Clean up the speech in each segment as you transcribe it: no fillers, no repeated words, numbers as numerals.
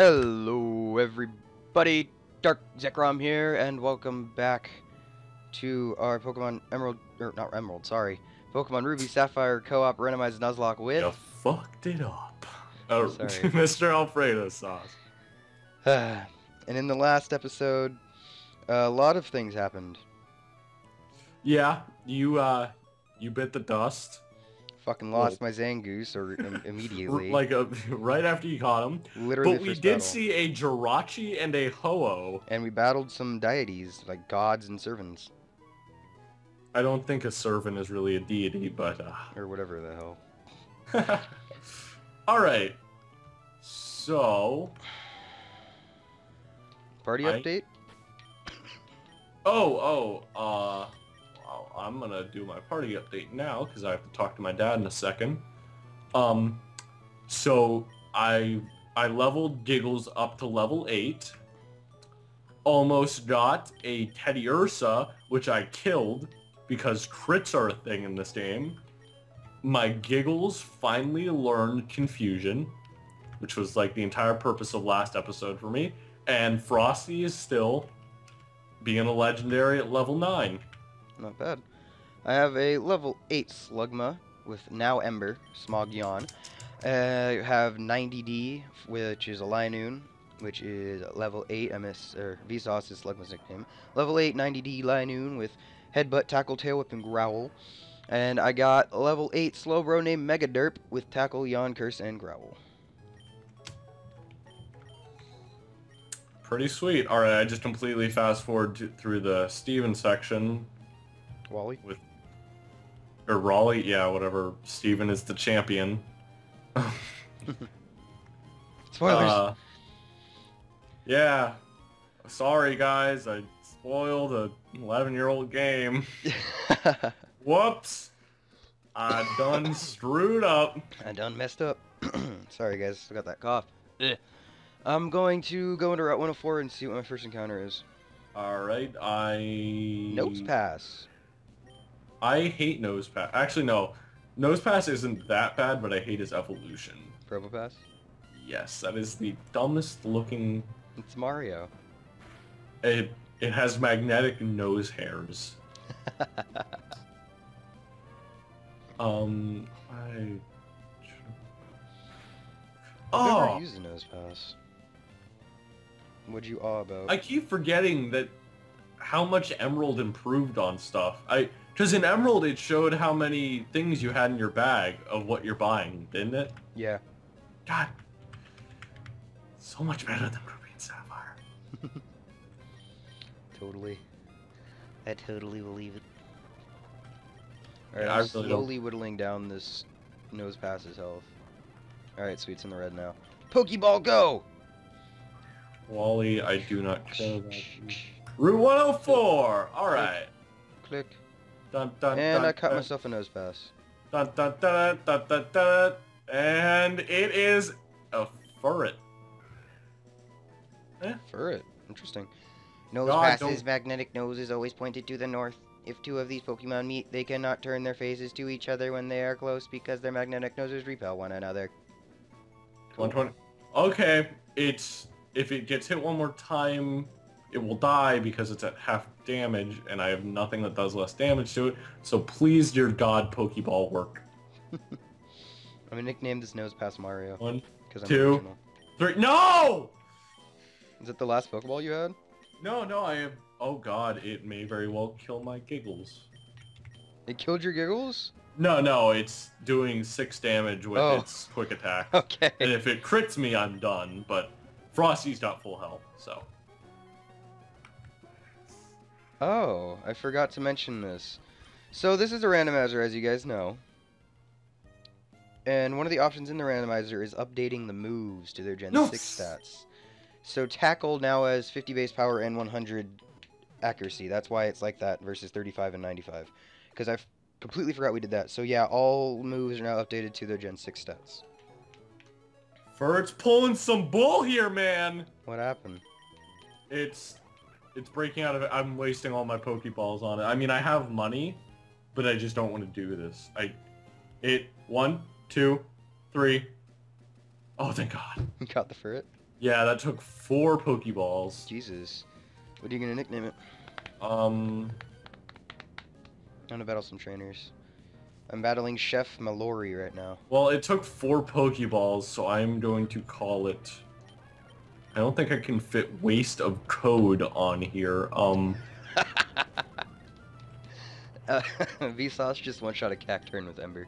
Hello everybody, Dark Zekrom here, and welcome back to our Pokemon Pokemon Ruby Sapphire co-op randomized Nuzlocke with... You fucked it up. Oh, sorry. Mr. Alfredo sauce. And in the last episode, a lot of things happened. Yeah, you bit the dust. Fucking lost my Zangoose immediately. Right after you caught him. Literally. But we did see a Jirachi and a Ho-Oh. And we battled some deities, like gods and servants. I don't think a servant is really a deity, but... Or whatever the hell. Alright. So... Party update? I'm gonna do my party update now because I have to talk to my dad in a second. So I leveled Giggles up to level 8. Almost got a Teddy Ursa, which I killed because crits are a thing in this game. My Giggles finally learned Confusion, which was like the entire purpose of last episode for me. And Prostie is still being a legendary at level 9. Not bad. I have a level 8 Slugma with now Ember, Smogyon. I have 90D, which is a Linoone, which is level 8, Vsauce is Slugma's nickname. Level 8, 90D Linoone with Headbutt, Tackle, Tail Whip, and Growl. And I got a level 8 Slowbro named Mega Derp with Tackle, Yawn, Curse, and Growl. Pretty sweet. Alright, I just completely fast-forward through the Steven section. Wally? Or Raleigh, yeah, whatever. Steven is the champion. Spoilers. Yeah. Sorry, guys. I spoiled an 11-year-old game. Whoops. I done screwed up. I done messed up. Sorry, guys. I got that cough. I'm going to go into Route 104 and see what my first encounter is. Alright, Nosepass. I hate Nosepass. Actually, no. Nosepass isn't that bad, but I hate his evolution. Probopass? Yes, that is the dumbest looking... It's Mario. It has magnetic nose hairs. I've never used a Nosepass. What'd you awe about? I keep forgetting that how much Emerald improved on stuff. Because in Emerald, it showed how many things you had in your bag of what you're buying, didn't it? Yeah. God. So much better than Ruby and Sapphire. Totally. I totally believe it. Alright, yeah, I'm slowly whittling down this Nosepass's health. Alright, sweet's in the red now. Pokeball, go! Wally, I do not care about you. Route 104! Alright. Click. Dun, dun, and dun, I cut myself a Nosepass. Dun, dun, dun, dun, dun, dun, and it is a Furret. Furret. Interesting. Nosepasses' magnetic nose is always pointed to the north. If two of these Pokemon meet, they cannot turn their faces to each other when they are close because their magnetic noses repel one another. Cool. 120. Okay. If it gets hit one more time... It will die because it's at half damage, and I have nothing that does less damage to it. So please, dear God, Pokeball, work. I'm gonna nickname this Nosepass Mario. 1, 2, 3. No! Is it the last Pokeball you had? No, I have. Oh God, it may very well kill my Giggles. It killed your Giggles? No, it's doing 6 damage with its quick attack. Okay. And if it crits me, I'm done. But Frosty's got full health, so. Oh, I forgot to mention this. So this is a randomizer, as you guys know. And one of the options in the randomizer is updating the moves to their Gen 6 stats. So Tackle now has 50 base power and 100 accuracy. That's why it's like that versus 35 and 95. Because I completely forgot we did that. So yeah, all moves are now updated to their Gen 6 stats. Furret's pulling some bull here, man! What happened? It's breaking out of it. I'm wasting all my Pokeballs on it. I mean, I have money, but I just don't want to do this. 1, 2, 3. Oh, thank God. You got the Furret? Yeah, that took 4 Pokeballs. Jesus. What are you gonna nickname it? I'm gonna battle some trainers. I'm battling Chef Mallory right now. Well, it took 4 Pokeballs, so I'm going to call it... I don't think I can fit waste of code on here. Vsauce just one-shot a Cacturne with Ember.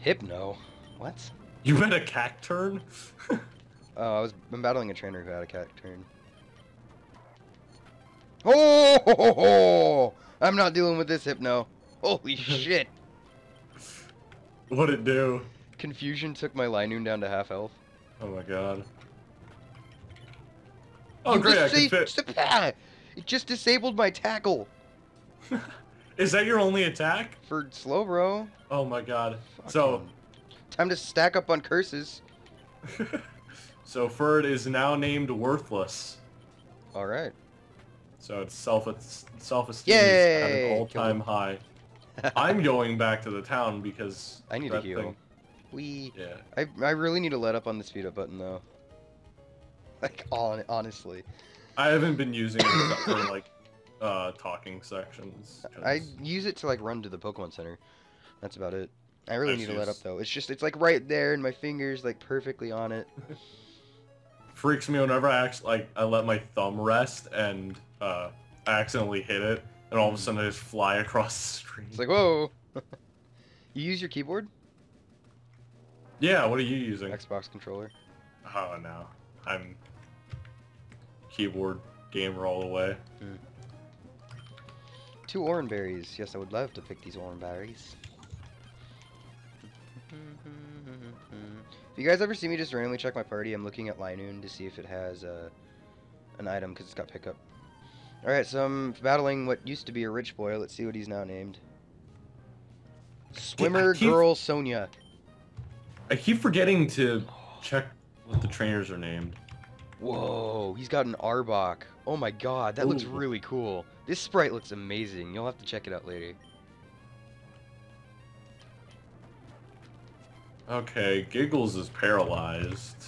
Hypno? What? You had a Cacturne? Oh, I'm battling a trainer who had a Cacturne. Oh! Ho, ho, ho! I'm not dealing with this Hypno. Holy shit! What'd it do? Confusion took my Linoone down to half health. Oh my god. Oh great, I can fit. It just disabled my tackle! Is that your only attack? For Slowbro. Oh my god. Fucking so... Time to stack up on curses. So Furret is now named Worthless. Alright. So it's self-esteem at an all-time high. I'm going back to the town because I need to heal. Yeah. I really need to let up on the speed up button though. Like honestly. I haven't been using it except for like talking sections. Cause... I use it to like run to the Pokemon Center. That's about it. I really need to let up though. It's just it's like right there and my fingers like perfectly on it. Freaks me whenever I I let my thumb rest and I accidentally hit it, and all of a sudden I just fly across the screen. It's like, whoa! You use your keyboard? Yeah, what are you using? Xbox controller. Oh, no. I'm... keyboard gamer all the way. Mm. 2 orange berries. Yes, I would love to pick these orange berries. If you guys ever see me just randomly check my party, I'm looking at Linoone to see if it has an item, because it's got pickup. Alright, so I'm battling what used to be a rich boy. Let's see what he's now named. Swimmer Girl Sonia. I keep forgetting to check what the trainers are named. Whoa, he's got an Arbok. Oh my god, that looks really cool. This sprite looks amazing. You'll have to check it out later. Okay, Giggles is paralyzed.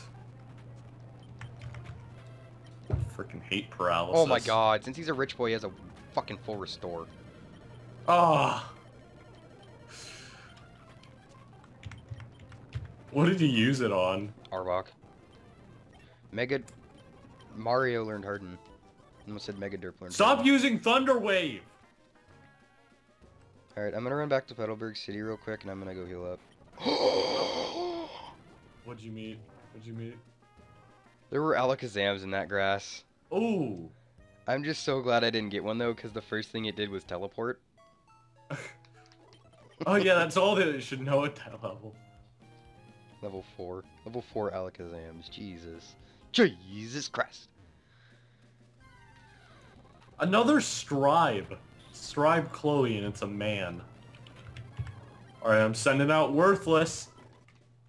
Freaking hate paralysis. Oh my god, since he's a rich boy, he has a fucking full restore. Ah. Oh. What did he use it on? Arbok. Mega... Mario learned Harden. I almost said Mega Derp learned Stop Harden. Using Thunder Wave! Alright, I'm gonna run back to Petalburg City real quick, and I'm gonna go heal up. What'd you meet? What'd you meet? There were Alakazams in that grass. Oh! I'm just so glad I didn't get one though, because the first thing it did was teleport. Oh yeah, that's all that it should know at that level. Level 4. Level 4 Alakazams. Jesus. Jesus Christ. Another Strive. Strive Chloe, and it's a man. Alright, I'm sending out Worthless.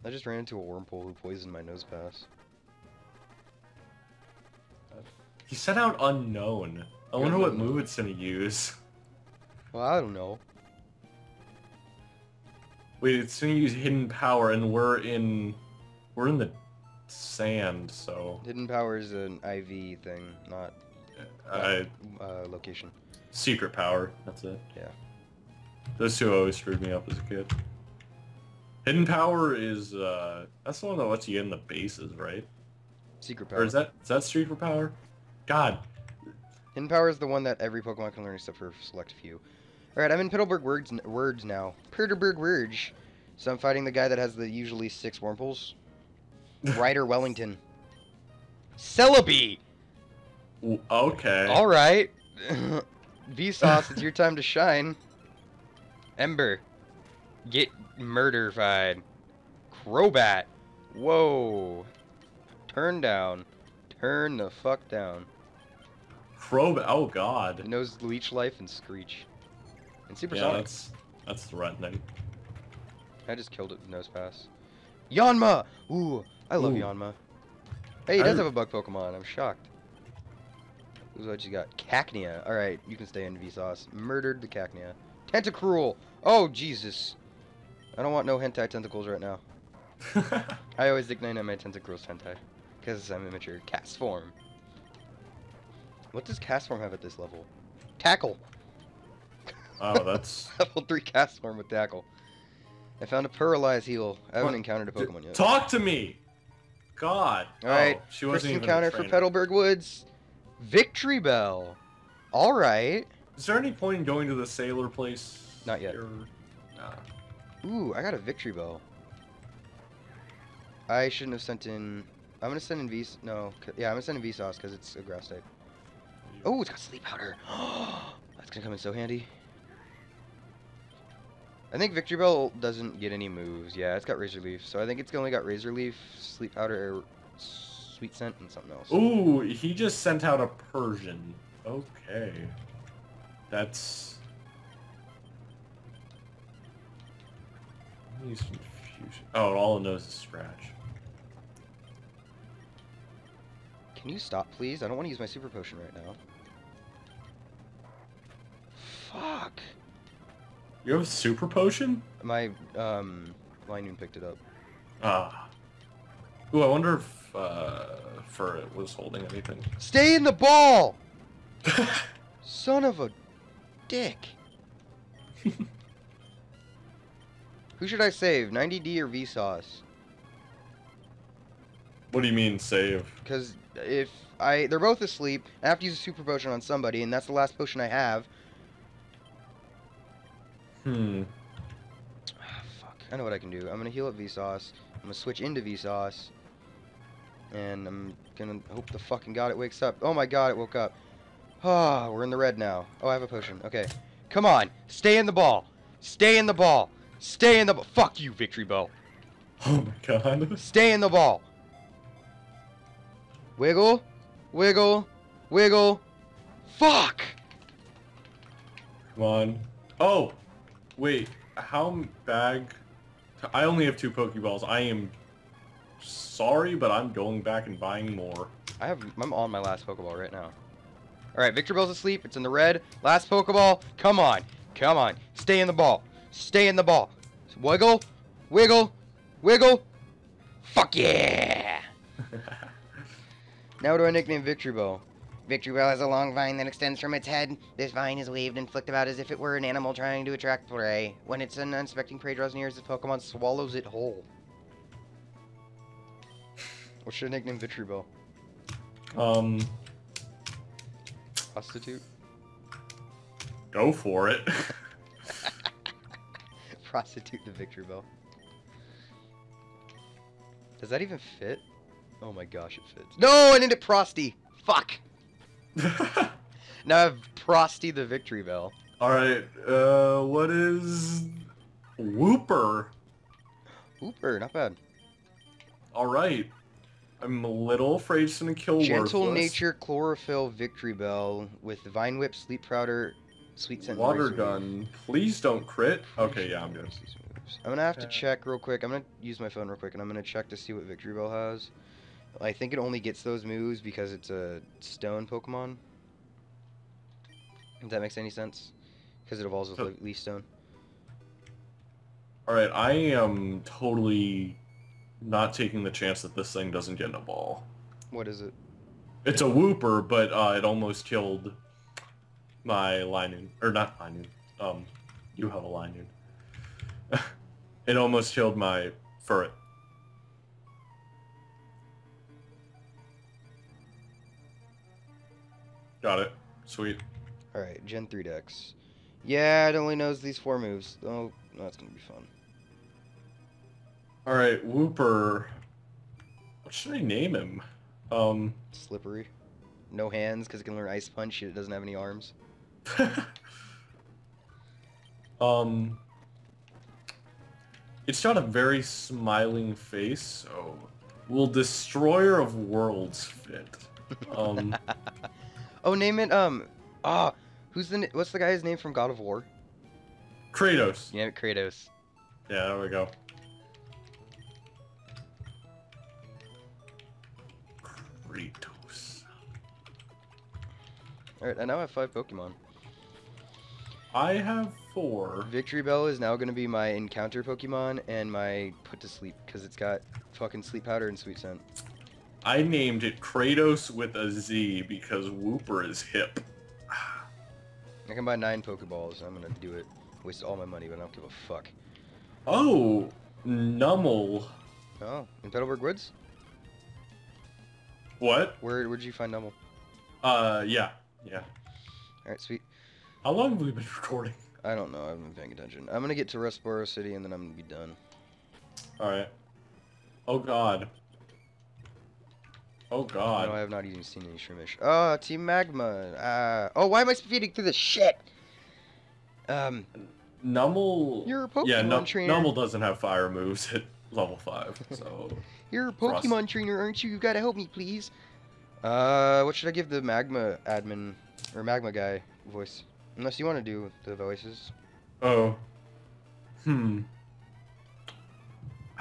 I just ran into a Wurmple who poisoned my Nosepass. He sent out Unown. I wonder what move it's gonna use. Well, I don't know. Wait, it's gonna use Hidden Power, and we're in the sand, so Hidden Power is an IV thing, not location. Secret Power. That's it. Yeah. Those two always screwed me up as a kid. Hidden Power is that's the one that lets you get in the bases, right? Secret Power. Or is that Secret Power? God. Hidden Power is the one that every Pokemon can learn except for a select few. Alright, I'm in Petalburg Words now. Petalburg Words. So I'm fighting the guy that has the usually 6 Wurmples. Ryder Wellington. Celebi! Okay. Alright. Vsauce, it's your time to shine. Ember. Get murderfied. Crobat. Whoa. Turn down. Turn the fuck down. Crobat. Oh god. It knows Leech Life and Screech. And Supersonic. Yeah, that's threatening. I just killed it with Nosepass. Yanma! Ooh, I love Yanma. Hey, he does have a bug Pokemon. I'm shocked. Who's what you got? Cacnea. Alright, you can stay in Vsauce. Murdered the Cacnea. Tentacruel! Oh, Jesus. I don't want no hentai tentacles right now. I always ignite my tentacruel's hentai, because I'm immature. Castform. What does Castform have at this level? Tackle! Oh, that's... level 3 Castform with Tackle. I found a Paralyze heal. I haven't encountered a Pokemon yet. Talk to me! God. Alright, oh, she wasn't first encounter for Petalburg Woods. Victreebel. Alright. Is there any point in going to the sailor place? Not yet. Nah. Ooh, I got a Victreebel. I shouldn't have sent in... I'm going to send in Vsauce. No. Yeah, I'm going to send in Vsauce because it's a grass type. Oh, it's got Sleep Powder. That's going to come in so handy. I think Victreebel doesn't get any moves. Yeah, it's got Razor Leaf. So I think it's only got Razor Leaf, Sleep Powder, Sweet Scent, and something else. Ooh, he just sent out a Persian. Okay. That's... Use Confusion. Oh, all it knows is Scratch. Can you stop, please? I don't want to use my Super Potion right now. Fuck. You have a Super Potion? My, Linoone picked it up. Ah. Ooh, I wonder if, Furret was holding anything. Stay in the ball! Son of a dick. Who should I save, 90D or Vsauce? What do you mean save? Because if they're both asleep, I have to use a super potion on somebody, and that's the last potion I have. Ah, fuck. I know what I can do. I'm gonna heal up Vsauce. I'm gonna switch into Vsauce, and I'm gonna hope the fucking god it wakes up. Oh my god, it woke up. Ah, oh, we're in the red now. Oh, I have a potion. Okay, come on, stay in the ball. Stay in the ball. Stay in the ball. Fuck you, Victreebel. Oh my god. Stay in the ball. Wiggle. Wiggle. Wiggle. Fuck! Come on. Oh! Wait. How bag... I only have 2 Pokeballs. I am... Sorry, but I'm going back and buying more. I'm on my last Pokeball right now. Alright, Victreebel's asleep. It's in the red. Last Pokeball. Come on. Come on. Stay in the ball. Stay in the ball. Wiggle. Wiggle. Wiggle. Fuck yeah! Now do I nickname Victreebel? Victreebel has a long vine that extends from its head. This vine is waved and flicked about as if it were an animal trying to attract prey. When its unsuspecting prey draws near, the Pokemon swallows it whole. What should I nickname Victreebel? Prostitute? Go for it. Prostitute the Victreebel. Does that even fit? Oh my gosh, it fits. No, I ended Prostie. Fuck. Now I have Prostie the Victreebel. Alright, what is... Wooper? Wooper, not bad. Alright. I'm a little afraid it's gonna kill Worthless. Gentle Nature Chlorophyll Victreebel with Vine Whip, Sleep Powder, Sweet Scent. Water Gun. Please don't crit. Okay, yeah, I'm good. I'm gonna have to check real quick. I'm gonna use my phone real quick and I'm gonna check to see what Victreebel has. I think it only gets those moves because it's a stone Pokemon. If that makes any sense. Because it evolves with Leaf Stone. Alright, I am totally not taking the chance that this thing doesn't get in a ball. What is it? It's a Wooper, but it almost killed my Linoone. Or not Linoone. You have a Linoone. It almost killed my Furret. Got it. Sweet. Alright, Gen 3 decks. Yeah, it only knows these 4 moves. Oh, that's gonna be fun. Alright, Wooper. What should I name him? Slippery. No hands, because it can learn Ice Punch, it doesn't have any arms. It's got a very smiling face, so... Will Destroyer of Worlds fit? Oh, name it, what's the guy's name from God of War? Kratos. Yeah, Kratos. Yeah, there we go. Kratos. Alright, I now have 5 Pokemon. I have 4. Victreebel is now going to be my encounter Pokemon and my put to sleep, because it's got fucking sleep powder and sweet scent. I named it Kratos with a Z because Wooper is hip. I can buy 9 Pokeballs. I'm going to do it. Waste all my money, but I don't give a fuck. Oh, Numel. Oh, in Petalburg Woods? What? Where did you find Numel? Yeah. Alright, sweet. How long have we been recording? I don't know, I haven't been paying attention. I'm gonna get to Rustboro City and then I'm gonna be done. Alright. Oh god. Oh god. No, I have not even seen any shroomish. Oh, Team Magma. Oh, why am I speeding through this shit? Numel... You're a Pokemon trainer. Numel doesn't have fire moves at level 5, so... You're a Pokemon trainer, aren't you? You gotta help me, please. What should I give the Magma admin, or Magma guy, voice? Unless you want to do the voices. Oh. I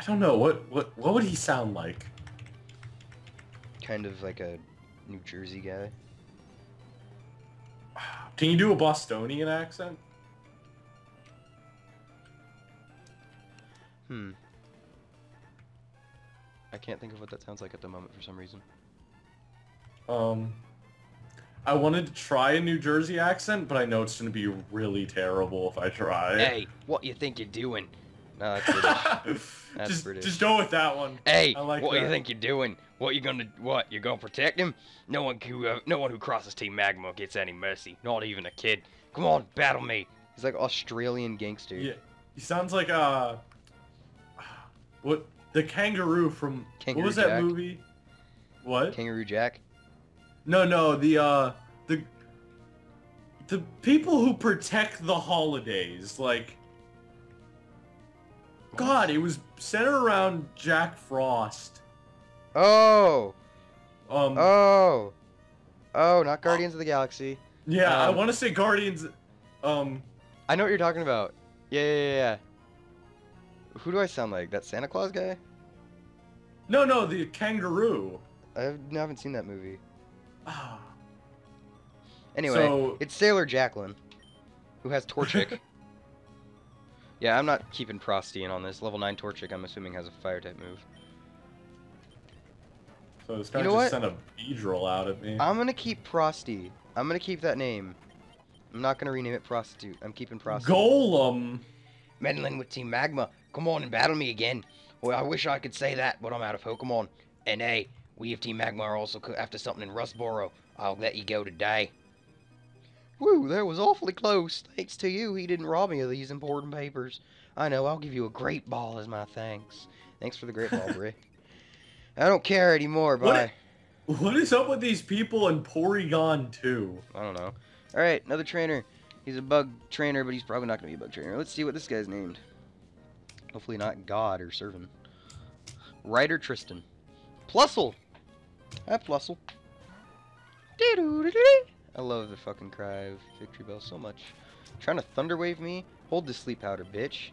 don't know, what would he sound like? Kind of like a New Jersey guy. Can you do a Bostonian accent? I can't think of what that sounds like at the moment for some reason. I wanted to try a New Jersey accent, but I know it's going to be really terrible if I try. Hey, what you think you're doing? No, that's British. That's British. Just go with that one. Hey, I like what you think you're doing? What you gonna? What you gonna protect him? No one who crosses Team Magma gets any mercy. Not even a kid. Come on, battle me. He's like Australian gangster. Yeah, he sounds like the kangaroo from what was that movie? What? Kangaroo Jack. No, the people who protect the holidays, like... God, it was centered around Jack Frost. Oh! Oh, not Guardians of the Galaxy. Yeah, I want to say Guardians... I know what you're talking about. Yeah. Who do I sound like? That Santa Claus guy? No, the kangaroo. I haven't seen that movie. Anyway, so... it's Sailor Jacqueline, who has Torchic. Yeah, I'm not keeping Prostie in on this. Level 9 Torchic, I'm assuming, has a Fire-type move. So this guy just sent a Beedrill out at me. I'm gonna keep Prostie. I'm gonna keep that name. I'm not gonna rename it Prostitute. I'm keeping Prostie. Golem! Meddling with Team Magma. Come on and battle me again. Well, I wish I could say that, but I'm out of Pokemon. And hey... We of Team Magma are also after something in Rustboro. I'll let you go today. Woo, that was awfully close. Thanks to you, he didn't rob me of these important papers. I know, I'll give you a great ball as my thanks. Thanks for the great ball, Bri. I don't care anymore, bye. What is up with these people in Porygon 2? I don't know. Alright, another trainer. He's a bug trainer, but he's probably not going to be a bug trainer. Let's see what this guy's named. Hopefully not God or Servant. Ryder Tristan. Plusle! That Plusle. I love the fucking cry of Victreebel so much. Trying to thunderwave me? Hold the sleep powder, bitch.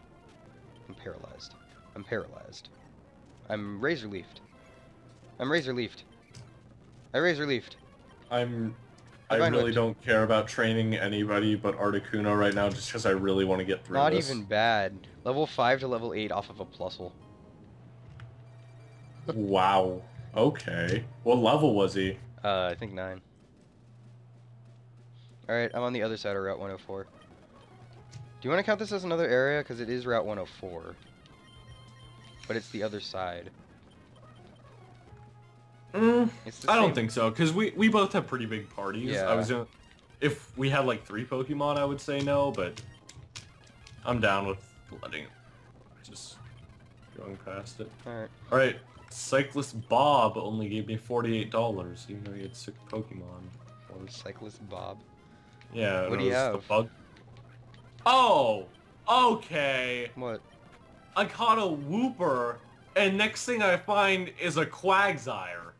I'm paralyzed. I'm paralyzed. I'm razor leafed. I'm razor leafed. I razor leafed. I really don't care about training anybody but Articuno right now, just because I really want to get through this. Not even bad. Level 5 to level 8 off of a Plusle. Wow. Okay. What level was he? I think 9. Alright, I'm on the other side of Route 104. Do you want to count this as another area? Because it is Route 104. But it's the other side. I don't think so, because we both have pretty big parties. Yeah. If we had like 3 Pokemon, I would say no, but I'm down with letting it. Just going past it. Alright. Alright. Cyclist Bob only gave me $48, even though he had 6 Pokemon. Cyclist Bob? Yeah, what do you have? The bug. Oh! Okay! What? I caught a Wooper, and next thing I find is a Quagsire.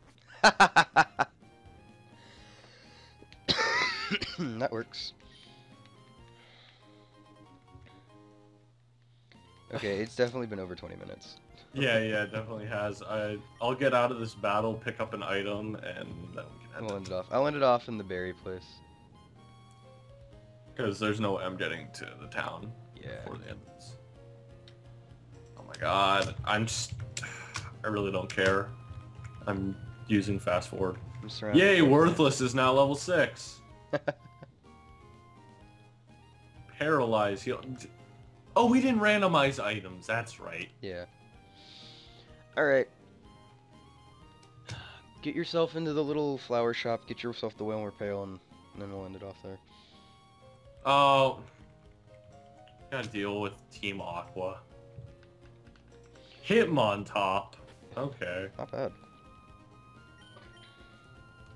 That works. Okay, it's definitely been over 20 minutes. Yeah, it definitely has. I'll get out of this battle, pick up an item, and then we'll end it off. I'll end it off in the berry place. Because there's no M jetting to the town before the end of this. Oh my god. I'm just... I really don't care. I'm using fast forward. Yay, Worthless is now level 6. Paralyze, heal... Oh, we didn't randomize items. That's right. Yeah. Alright. Get yourself into the little flower shop, get yourself the Whalmer Pail, and then we'll end it off there. Oh. Gotta deal with Team Aqua. Hitmontop. Okay. Not bad.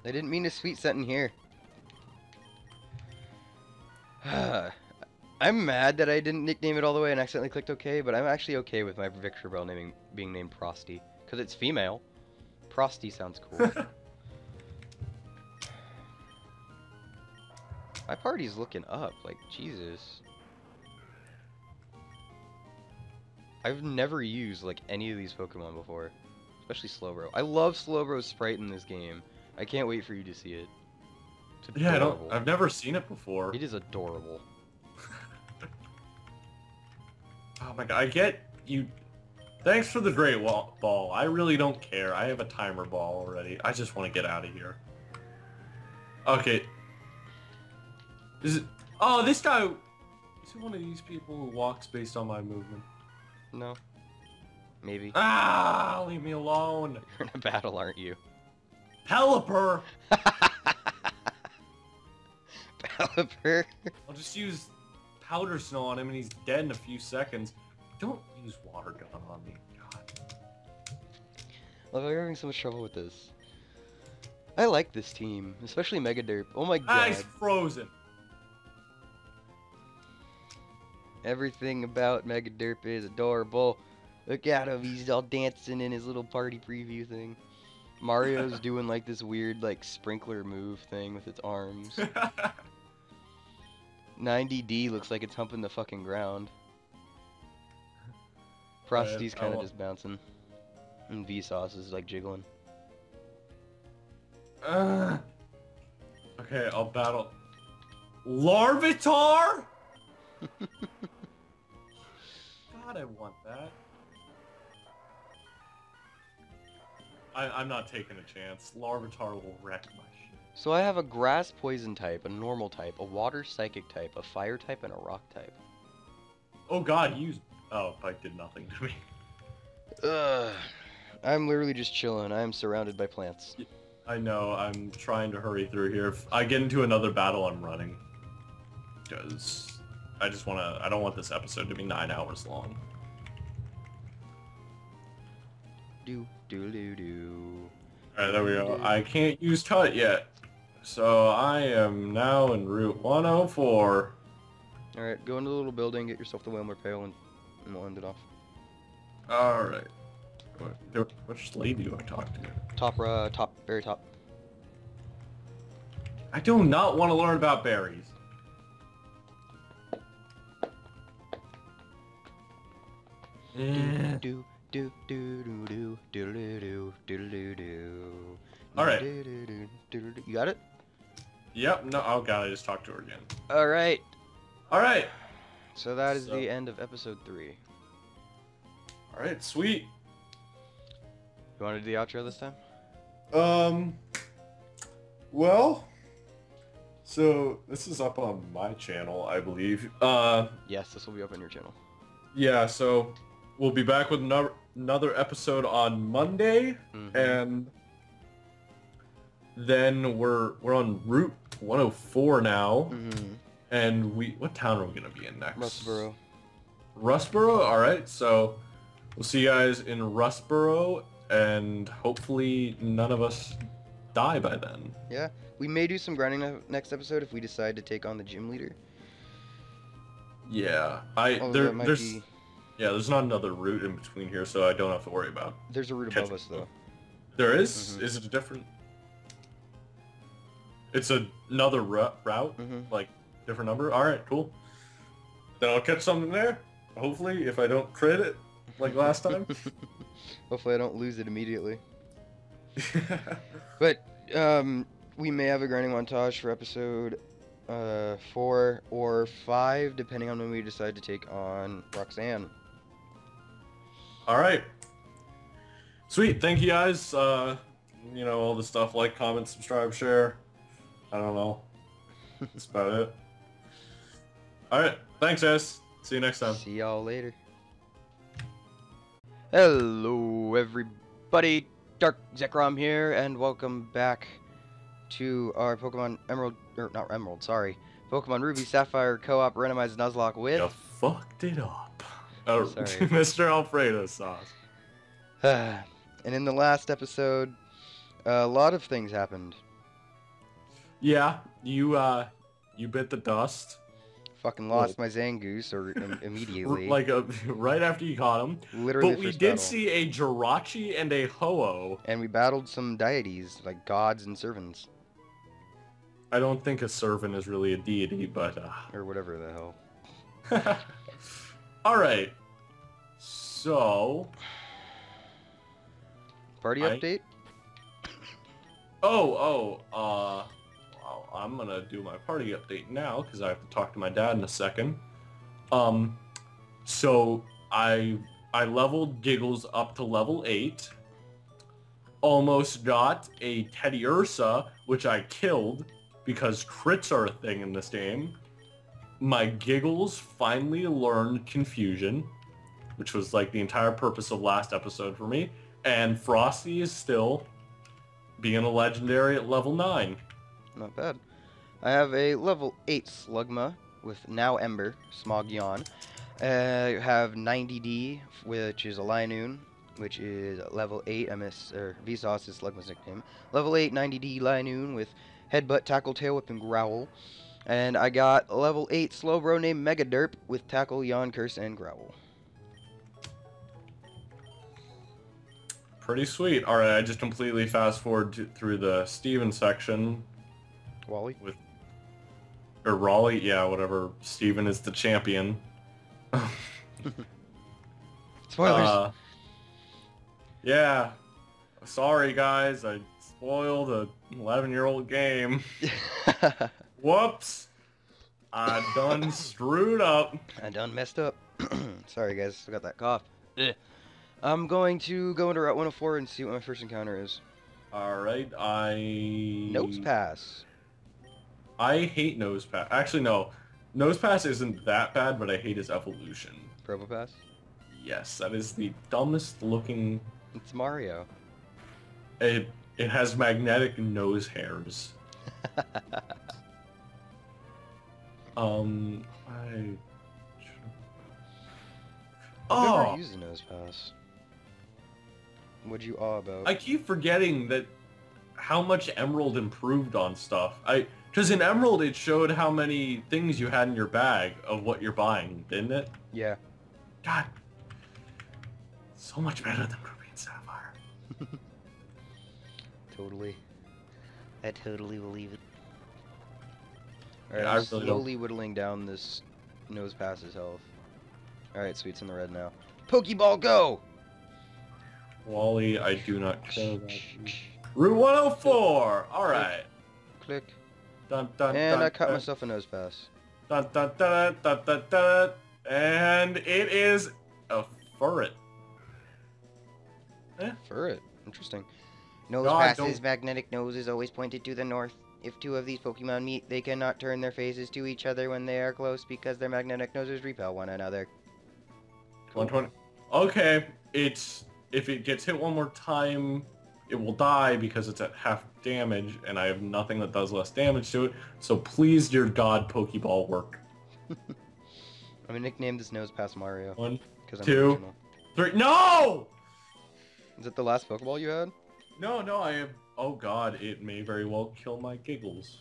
They didn't mean to sweet scent in here. I'm mad that I didn't nickname it all the way and accidentally clicked OK, but I'm actually okay with my Victreebel naming being named Prostie, because it's female. Prostie sounds cool. My party's looking up, like, Jesus. I've never used, like, any of these Pokemon before. Especially Slowbro. I love Slowbro's sprite in this game. I can't wait for you to see it. Yeah, I've never seen it before. It is adorable. Oh my god, I get you... Thanks for the Great Ball. I really don't care. I have a timer ball already. I just want to get out of here. Okay. Is it... Oh, this guy... Is he one of these people who walks based on my movement? No. Maybe. Ah, leave me alone. You're in a battle, aren't you? Pelipper! Pelipper. I'll just use Powder Snow on him and he's dead in a few seconds. Don't use Water Gun on me. God. Love, I'm having so much trouble with this. I like this team, especially Mega Derp. Oh my god. Ice frozen. Everything about Mega Derp is adorable. Look at him, he's all dancing in his little party preview thing. Mario's doing like this weird like sprinkler move thing with its arms. 90D looks like it's humping the fucking ground. Prostie's kind of just bouncing. And Vsauce is like jiggling. Okay, I'll battle. Larvitar? God, I want that. I'm not taking a chance. Larvitar will wreck my shit. So I have a grass poison type, a normal type, a water psychic type, a fire type, and a rock type. Oh god, oh, Pike did nothing to me. Ugh. I'm literally just chilling. I'm surrounded by plants. I know. I'm trying to hurry through here. If I get into another battle, I'm running. Because I just want to... I don't want this episode to be 9 hours long. Do-do-do-do. Alright, there we go. I can't use Tut yet. So I am now in Route 104. Alright, go into the little building, get yourself the Whalmer Pail, and we'll end it off. Alright. Which lady do I talk to? Berry top. I do not want to learn about berries. Do do do do do do do do do do. Alright. You got it? Yep, no, oh god, I just talked to her again. Alright. Alright. So that is the end of episode 3. Alright, sweet. You want to do the outro this time? Well, so this is up on my channel, I believe. Yes, this will be up on your channel. Yeah, so we'll be back with another episode on Monday, and then we're on Route 104 now. And what town are we gonna be in next? Rustboro. Rustboro? Alright, so we'll see you guys in Rustboro, and hopefully none of us die by then. Yeah, we may do some grinding next episode if we decide to take on the gym leader. Yeah, there's not another route in between here, so I don't have to worry about. There's a route above us, though. There is? Is it a different... It's another route? Like... Different number? Alright, cool. Then I'll catch something there. Hopefully, if I don't crit it, like last time. Hopefully I don't lose it immediately. But, we may have a grinding montage for episode 4 or 5, depending on when we decide to take on Roxanne. Alright. Sweet. Thank you guys. You know, all the stuff. Like, comment, subscribe, share. I don't know. That's about it. Alright. Thanks, guys. See you next time. See y'all later. Hello, everybody. Dark Zekrom here, and welcome back to our Pokemon Emerald, or not Emerald, sorry, Pokemon Ruby Sapphire co-op randomized Nuzlocke with... You fucked it up. Oh, sorry. Mr. Alfredo Sauce. And in the last episode, a lot of things happened. Yeah, you bit the dust. Fucking lost my Zangoose or immediately. Like right after you caught him. Literally. But we did see a Jirachi and a Ho-Oh. And we battled some deities, like gods and servants. I don't think a servant is really a deity, but... Or whatever the hell. Alright. So... Party update? I'm gonna do my party update now because I have to talk to my dad in a second. So I leveled Giggles up to level 8. Almost got a Teddy Ursa, which I killed because crits are a thing in this game. My Giggles finally learned Confusion, which was like the entire purpose of last episode for me. And Prostie is still being a legendary at level 9. Not bad. I have a level 8 Slugma with now Ember, Smogyawn. I have 90D, which is a Linoone, which is level 8, Vsauce is Slugma's nickname. Level 8, 90D Linoone with Headbutt, Tackle, Tail Whip, and Growl. And I got level 8 Slowbro named Mega Derp with Tackle, Yawn, Curse, and Growl. Pretty sweet. Alright, I just completely fast-forward through the Steven section. Wally? Or Raleigh, yeah, whatever. Steven is the champion. Spoilers. Yeah. Sorry, guys. I spoiled an 11-year-old game. Whoops. I done screwed up. I done messed up. Sorry, guys. I got that cough. I'm going to go into Route 104 and see what my first encounter is. Alright, Nosepass. I hate Nosepass. Actually, no. Nosepass isn't that bad, but I hate his evolution. Crobat? Yes, that is the dumbest looking... It's Mario. It has magnetic nose hairs. I've never used a Nosepass. What'd you awe about? I keep forgetting that how much Emerald improved on stuff. Because in Emerald, it showed how many things you had in your bag of what you're buying, didn't it? Yeah. God. So much better than Ruby and Sapphire. Totally. I totally believe it. Alright, yeah, I'm slowly whittling down this Nosepass's health. Alright, sweet's in the red now. Pokeball, go! Wally, I do not care about you. Route 104! Alright. Click. Dun, dun, and dun, I cut myself a Nosepass. Dun, dun, dun, dun, dun, dun, and it is a Furret. Furret. Interesting. Nosepass's magnetic nose is always pointed to the north. If two of these Pokemon meet, they cannot turn their faces to each other when they are close because their magnetic noses repel one another. Cool. 120. Okay, if it gets hit one more time, it will die because it's at half damage, and I have nothing that does less damage to it. So please, dear God, Pokeball, work. I'm gonna nickname this Nosepass Mario. 1, 2, 3. No! Is that the last Pokeball you had? No, I have. Oh God, it may very well kill my Giggles.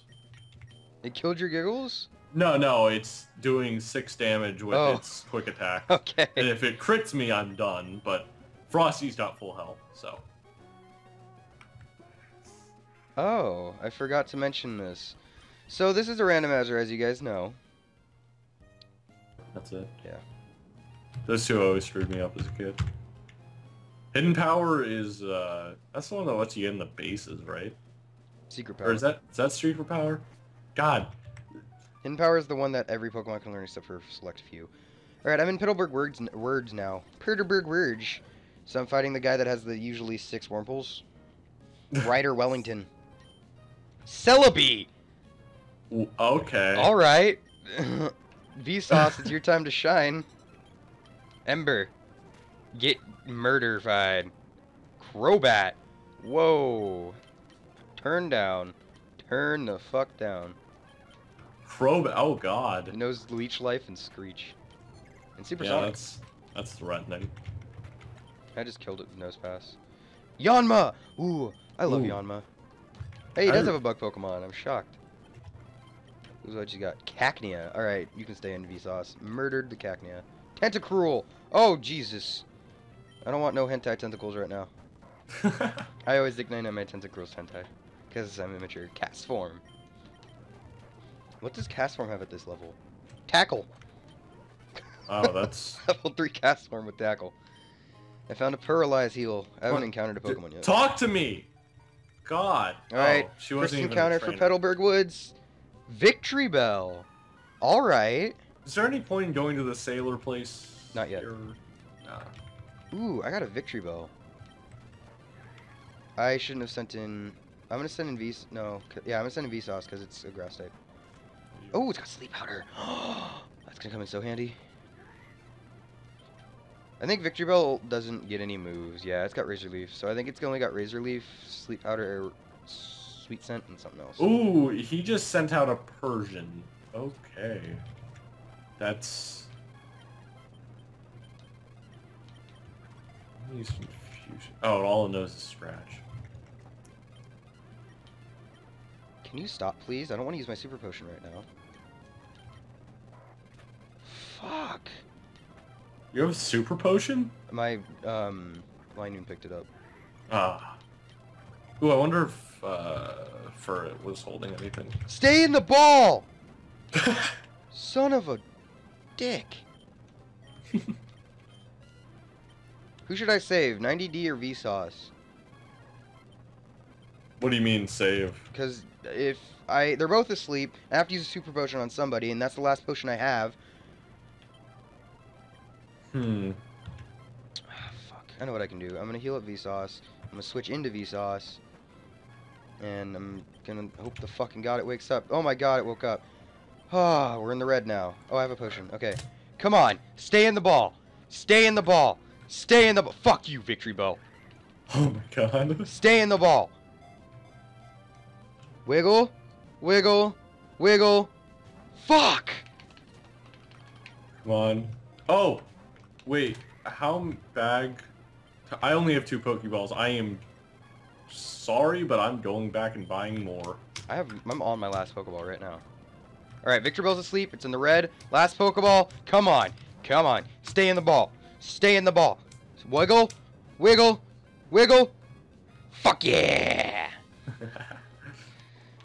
It killed your Giggles? No, it's doing 6 damage with its quick attack. Okay. And if it crits me, I'm done. But Frosty's got full health, so. Oh, I forgot to mention this. So this is a randomizer, as you guys know. That's it. Yeah. Those two always screwed me up as a kid. Hidden power is, that's the one that lets you get in the bases, right? Secret power. Or is that super power? God. Hidden Power is the one that every Pokemon can learn except for a select few. Alright, I'm in Pittsburgh Words now. Pittsburgh Words. So I'm fighting the guy that has the usually 6 Wurmples. Ryder Wellington. Celebi! Okay. Alright. Vsauce, it's your time to shine. Ember. Get murderfied. Crobat. Whoa. Turn down. Turn the fuck down. Crobat. Oh god. He knows Leech Life and Screech. And Super Sonic. That's threatening. I just killed it with Nosepass. Yanma! Ooh, I love Yanma. Hey, he does have a bug Pokemon. I'm shocked. What you got? Cacnea. Alright, you can stay in Vsauce. Murdered the Cacnea. Tentacruel! Oh, Jesus. I don't want no hentai tentacles right now. I always nickname my Tentacruel's hentai. Because I'm immature. Castform. What does Castform have at this level? Tackle! Oh, that's... level 3 Castform with Tackle. I found a Paralyze Heal. I haven't encountered a Pokemon yet. Talk to me! God. Alright, oh, first encounter for Petalburg Woods. Victreebel. Alright. Is there any point in going to the sailor place? Not yet. Or... Nah. Ooh, I got a Victreebel. I shouldn't have sent in... I'm gonna send in Vsauce. No. Yeah, I'm gonna send in Vsauce because it's a grass type. Oh, it's got Sleep Powder. That's gonna come in so handy. I think Victreebel doesn't get any moves. Yeah, it's got Razor Leaf. So I think it's only got Razor Leaf, Sleep Powder, Sweet Scent, and something else. Ooh, he just sent out a Persian. Okay. That's... I need some Confusion. Oh, all it knows is Scratch. Can you stop, please? I don't want to use my Super Potion right now. Fuck. You have a Super Potion? My, Linoone picked it up. Ah. Ooh, I wonder if, Furret was holding anything. Stay in the ball! Son of a dick. Who should I save, 90D or Vsauce? What do you mean, save? Because if I... They're both asleep, I have to use a Super Potion on somebody, and that's the last potion I have. Ah, fuck. I know what I can do. I'm gonna heal up Vsauce. I'm gonna switch into Vsauce. And I'm gonna hope the fucking god it wakes up. Oh my god, it woke up. Ah, we're in the red now. Oh, I have a potion. Okay. Come on. Stay in the ball. Stay in the ball. Stay in the ball. Fuck you, Victreebel. Oh my god. Stay in the ball. Wiggle. Wiggle. Wiggle. Fuck! Come on. Oh! Wait, how bag? I only have 2 Pokeballs. I am sorry, but I'm going back and buying more. I'm on my last Pokeball right now. Alright, Victreebel's asleep. It's in the red. Last Pokeball. Come on. Come on. Stay in the ball. Stay in the ball. Wiggle. Wiggle. Wiggle. Fuck yeah!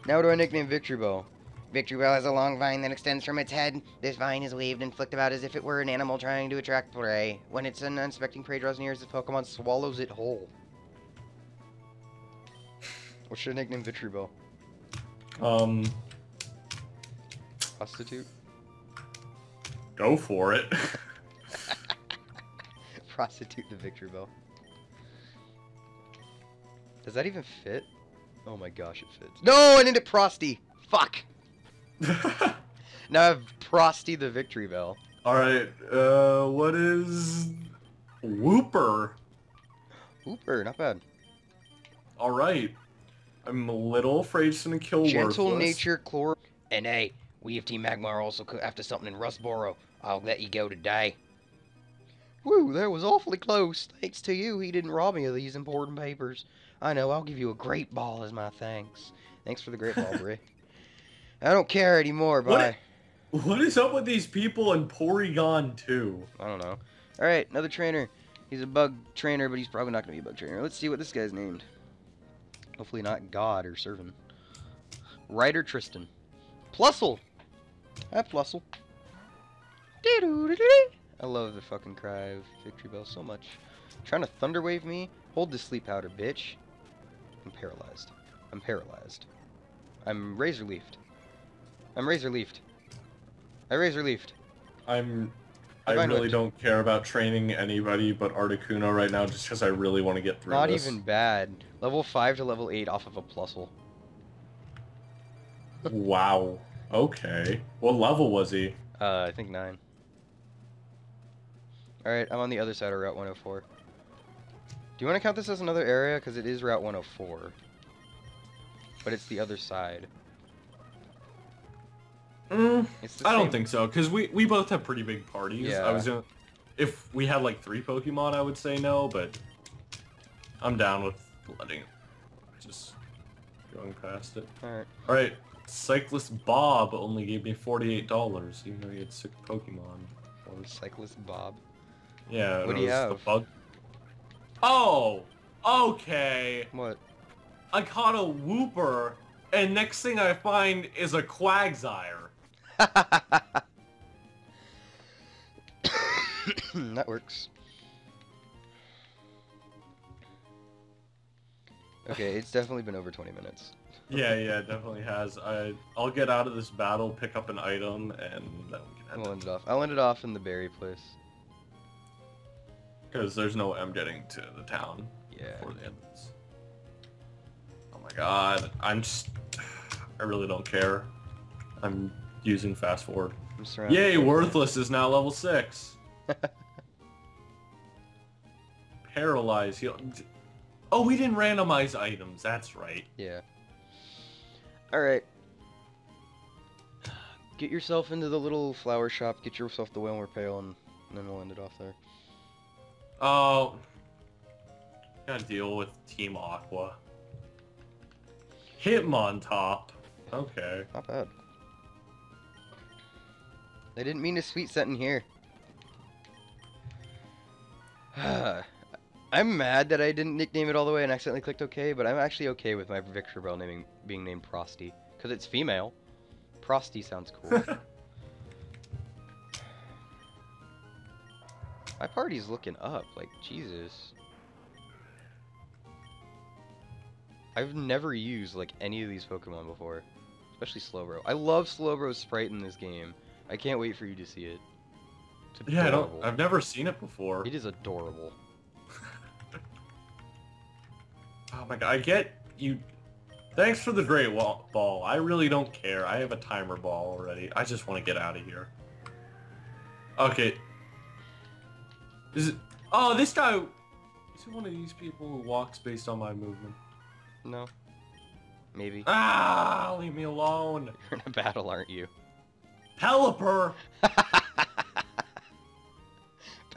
Now what do I nickname Victreebel? Victreebel has a long vine that extends from its head. This vine is waved and flicked about as if it were an animal trying to attract prey. When its unsuspecting prey draws near, the Pokemon swallows it whole. What should I nickname Victreebel? Prostitute? Go for it. Prostitute the Victreebel. Does that even fit? Oh my gosh, it fits. No, I named it Prostie! Fuck! Now I have Prostie the Victreebel. Alright, what is... Wooper? Wooper, not bad. Alright. I'm a little afraid it's gonna kill Worthless. Gentle Nature Chlor... And hey, we of Team Magma are also after something in Rustboro. I'll let you go today. Woo, that was awfully close. Thanks to you, he didn't rob me of these important papers. I know, I'll give you a great ball as my thanks. Thanks for the great ball, Bri. I don't care anymore, bye. What is up with these people in Porygon 2? I don't know. Alright, another trainer. He's a bug trainer, but he's probably not going to be a bug trainer. Let's see what this guy's named. Hopefully not God or Servant. Ryder Tristan. Plusle! Hi, Plusle. I love the fucking cry of Victreebel so much. Trying to Thunderwave me? Hold the Sleep Powder, bitch. I'm paralyzed. I'm paralyzed. I'm Razor Leafed. I'm Razor Leafed. Everybody's relieved. I really don't care about training anybody but Articuno right now, just because I really want to get through this. Not even bad. Level 5 to level 8 off of a Plusle. Wow. Okay. What level was he? I think 9. Alright, I'm on the other side of Route 104. Do you want to count this as another area? Because it is Route 104. But it's the other side. Mm, I don't think so, because we both have pretty big parties. Yeah. If we had like 3 Pokemon, I would say no, but I'm down with letting it. Just going past it. Alright. Alright, Cyclist Bob only gave me $48, even though he had 6 Pokemon. Cyclist Bob? Yeah, what do you have? The bug. Oh! Okay! What? I caught a Wooper, and next thing I find is a Quagsire. That works. Okay, it's definitely been over 20 minutes. yeah, it definitely has. I'll get out of this battle, pick up an item, and then we'll end it off. I'll end it off in the berry place. Because there's no I'm getting to the town before the end of this. Oh my god, I really don't care. I'm using fast forward. Yay, Worthless is now level 6. Paralyze, heal. Oh, we didn't randomize items, that's right. Yeah. Alright. Get yourself into the little flower shop, get yourself the Whalmer Pail, and then we'll end it off there. Oh. Gotta deal with Team Aqua. Hitmontop. Okay. Not bad. They didn't mean to sweet set in here. I'm mad that I didn't nickname it all the way and accidentally clicked OK, but I'm actually okay with my Victreebel being named Prostie, because it's female. Prostie sounds cool. My party's looking up, like, Jesus. I've never used, like, any of these Pokemon before, especially Slowbro. I love Slowbro's sprite in this game. I can't wait for you to see it. Yeah, I've never seen it before. It is adorable. Oh my god, I get you. Thanks for the great ball. I really don't care. I have a timer ball already. I just want to get out of here. Okay. Oh, this guy. Is he one of these people who walks based on my movement? No. Maybe. Ah, leave me alone. You're in a battle, aren't you? Pelipper!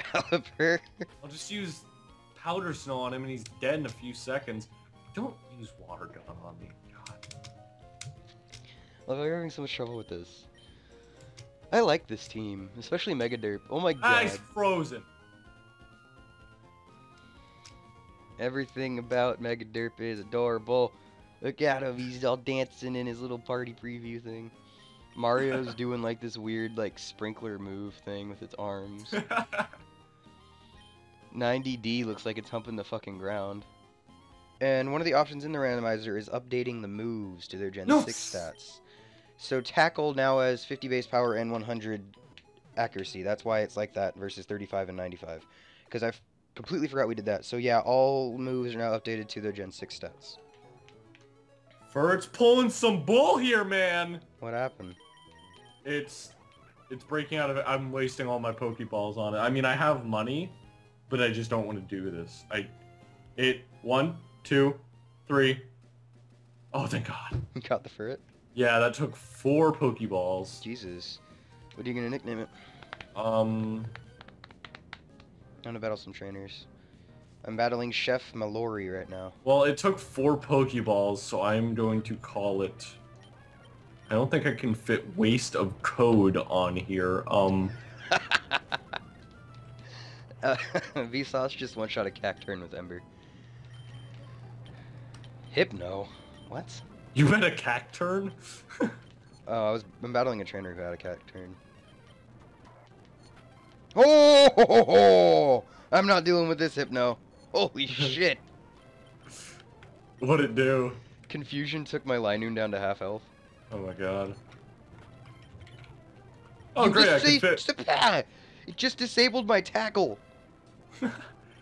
Pelipper. I'll just use Powder Snow on him and he's dead in a few seconds. Don't use Water Gun on me, god. Love, I'm having so much trouble with this. I like this team, especially Mega Derp. Oh my god. Ice frozen! Everything about Mega Derp is adorable. Look at him, he's all dancing in his little party preview thing. Mario's doing like this weird like sprinkler move thing with its arms. 90D looks like it's humping the fucking ground. And one of the options in the randomizer is updating the moves to their Gen 6 stats. So Tackle now has 50 base power and 100 accuracy. That's why it's like that versus 35 and 95. Because I completely forgot we did that. So yeah, all moves are now updated to their Gen 6 stats. Furret's pulling some bull here, man! What happened? It's breaking out of it. I'm wasting all my Pokeballs on it. I mean, I have money, but I just don't want to do this. 1, 2, 3. Oh, thank God. You caught the Furret? Yeah, that took 4 Pokeballs. Jesus. What are you going to nickname it? I'm gonna battle some trainers. I'm battling Chef Mallory right now. Well, it took 4 Pokeballs, so I'm going to call it... I don't think I can fit Waste of Code on here. Vsauce just one-shot a Cacturne with Ember. Hypno? What? You had a Cacturne? Oh, I'm battling a trainer who had a Cacturne. Oh, ho, ho, ho. I'm not dealing with this, Hypno. Holy shit. What'd it do? Confusion took my Linoone down to half health. Oh my god. Oh, great, I can fit. It just disabled my tackle.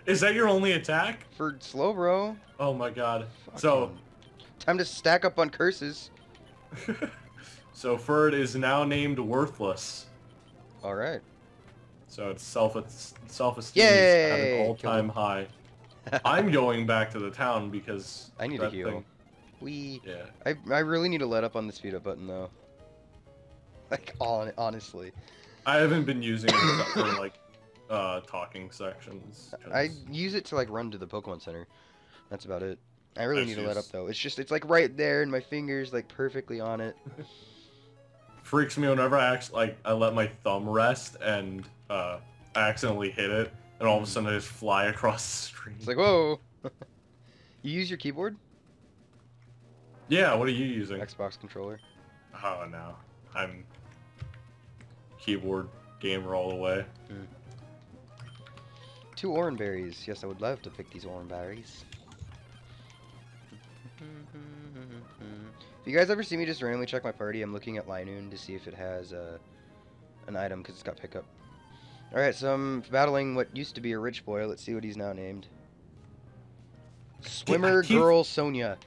Is that your only attack? For Slowbro. Oh my god. Fucking so... Time to stack up on curses. So Furret is now named Worthless. Alright. So it's self-esteem at an all-time high. I'm going back to the town because... I need to heal. Yeah. I really need to let up on the speed up button though. Like, honestly. I haven't been using it except for like, talking sections. I use it to like run to the Pokemon Center. That's about it. I really need to let up though. It's just, it's like right there and my finger's like perfectly on it. Freaks me whenever I I let my thumb rest and I accidentally hit it and all of a sudden I just fly across the screen. It's like, whoa. You use your keyboard? Yeah, what are you using? Xbox controller. Oh no. I'm keyboard gamer all the way. Mm. 2 orange berries. Yes, I would love to pick these orange berries. If you guys ever see me just randomly check my party, I'm looking at Linoone to see if it has an item because it's got pickup. Alright, so I'm battling what used to be a rich boy. Let's see what he's now named. Swimmer Girl Sonia.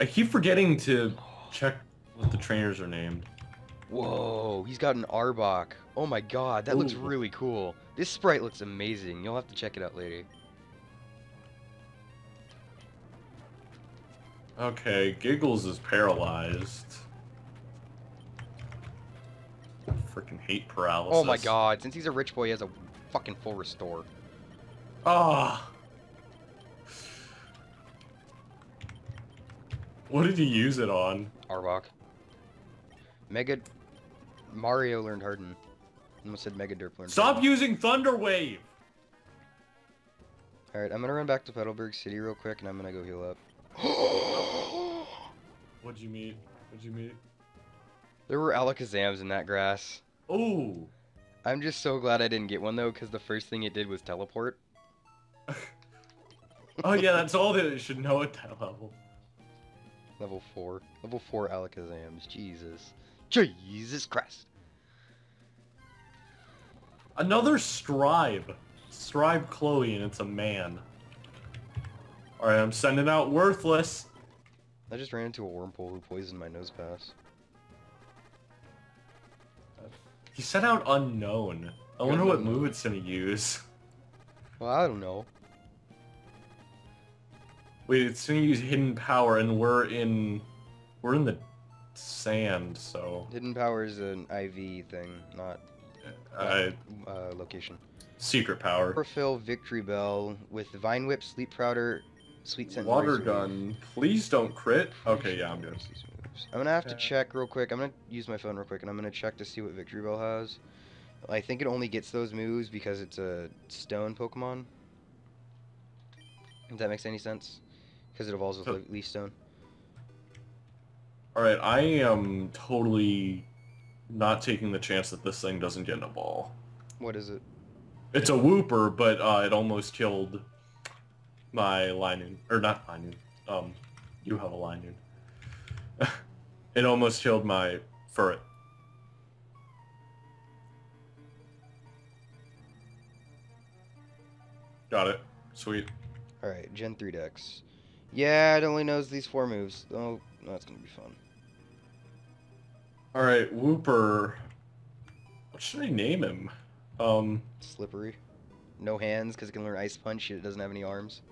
I keep forgetting to check what the trainers are named. Whoa, he's got an Arbok. Oh my god, that looks really cool. This sprite looks amazing. You'll have to check it out later. Okay, Giggles is paralyzed. I freaking hate paralysis. Oh my god, since he's a rich boy, he has a fucking full restore. Ah. Oh. What did he use it on? Arbok. Mario learned Harden. I almost said Mega Derp learned. Stop using Thunder Wave! Alright, I'm gonna run back to Petalburg City real quick and I'm gonna go heal up. What'd you meet? What'd you meet? There were Alakazams in that grass. Oh! I'm just so glad I didn't get one though, because the first thing it did was teleport. Oh yeah, that's all that it should know at that level. Level 4. Level 4 Alakazams. Jesus. Jesus Christ. Another Strive. Strive Chloe, and it's a man. Alright, I'm sending out Worthless. I just ran into a Wurmple who poisoned my Nosepass. He sent out Unown. I wonder what move it's gonna use. Well, I don't know. Wait, it's gonna use Hidden Power, and we're in the sand, so... Hidden Power is an IV thing, not... location. Secret Power. Refill Victreebel with Vine Whip, Sleep Powder... Sweet scent. Water gun. Please don't crit. Okay, yeah, I'm good. I'm gonna have to check real quick. I'm gonna use my phone real quick, and I'm gonna check to see what Victreebel has. I think it only gets those moves because it's a stone Pokemon. If that makes any sense, because it evolves with leaf stone. All right, I am totally not taking the chance that this thing doesn't get in a ball. What is it? It's a Wooper, but it almost killed. My Linoone, or not Linoone, you have a Linoone. It almost killed my Furret. Got it, sweet. Alright, Gen 3 decks. Yeah, it only knows these 4 moves. Oh, that's gonna be fun. Alright, Wooper. What should I name him? Slippery. No hands, because it can learn Ice Punch, it doesn't have any arms.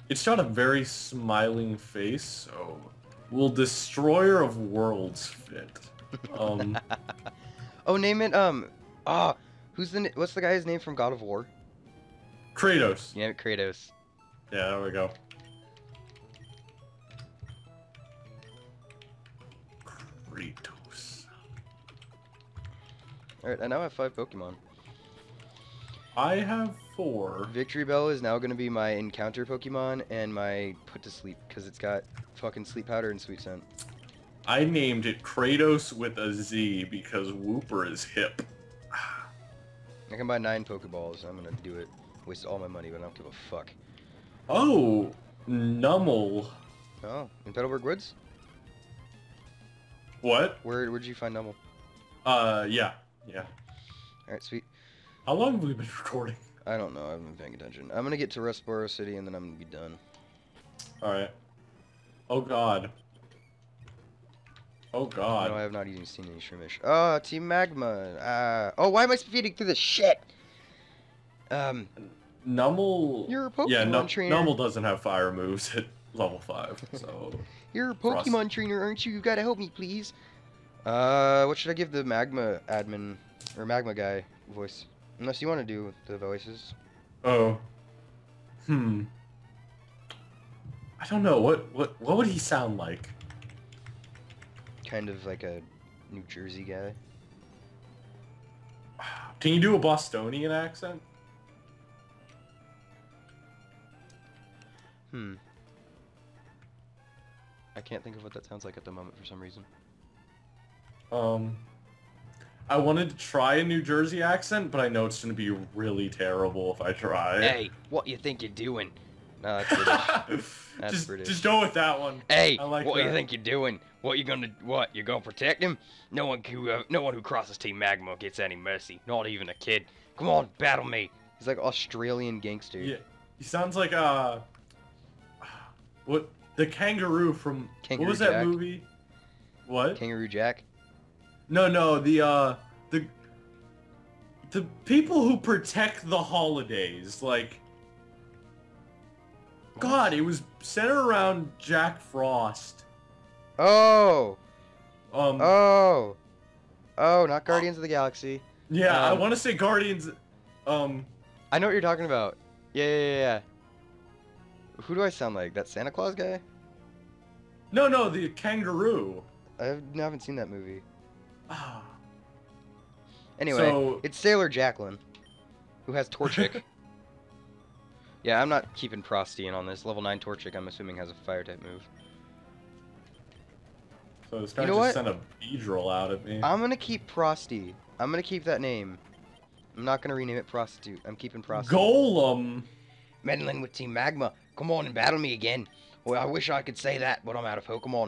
It's got a very smiling face, so will Destroyer of Worlds fit? Oh, name it. What's the guy's name from God of War? Kratos. Yeah, Kratos. Yeah, there we go. Kratos. All right, I now have 5 Pokemon. I have 4. Victreebel is now going to be my encounter Pokemon and my put to sleep because it's got fucking sleep powder and sweet scent. I named it Kratos with a Z because Wooper is hip. I can buy 9 Pokeballs. I'm going to do it. Waste all my money, but I don't give a fuck. Oh, Numel Oh, in Petalburg Woods? What? Where'd you find Numel? Yeah. Alright, sweet. How long have we been recording? I don't know, I haven't been paying attention. I'm gonna get to Rustboro City and then I'm gonna be done. Alright. Oh god. Oh god. No, I have not even seen any streamish. Oh, Team Magma. Oh, why am I speeding through this shit? Numel. You're a Pokemon trainer. Numel doesn't have fire moves at level 5, so. You're a Pokemon trainer, aren't you? You gotta help me, please. What should I give the Magma admin or Magma guy voice? Unless you want to do the voices. Oh. I don't know. What would he sound like? Kind of like a New Jersey guy. Can you do a Bostonian accent? I can't think of what that sounds like at the moment for some reason. I wanted to try a New Jersey accent, but I know it's going to be really terrible if I try. Hey, what you think you're doing? No, that's British. That's British. Just go with that one. Hey, I like what you think you're doing? What you gonna? What you gonna protect him? No one who crosses Team Magma gets any mercy. Not even a kid. Come on, battle me. He's like Australian gangster. Yeah, he sounds like the kangaroo from what was that movie? What? Kangaroo Jack. No, the people who protect the holidays, like, God, it was centered around Jack Frost. Oh, not Guardians of the Galaxy. Yeah, I want to say Guardians, I know what you're talking about. Yeah. Who do I sound like? That Santa Claus guy? No, the kangaroo. I haven't seen that movie. Anyway, so, it's Sailor Jacqueline, who has Torchic. Yeah, I'm not keeping Prostie in on this. Level 9 Torchic, I'm assuming, has a Fire-type move. So this guy just sent a Beedrill out at me. I'm gonna keep Prostie. I'm gonna keep that name. I'm not gonna rename it Prostitute. I'm keeping Prostie. Golem! Meddling with Team Magma. Come on and battle me again. Well, I wish I could say that, but I'm out of Pokemon.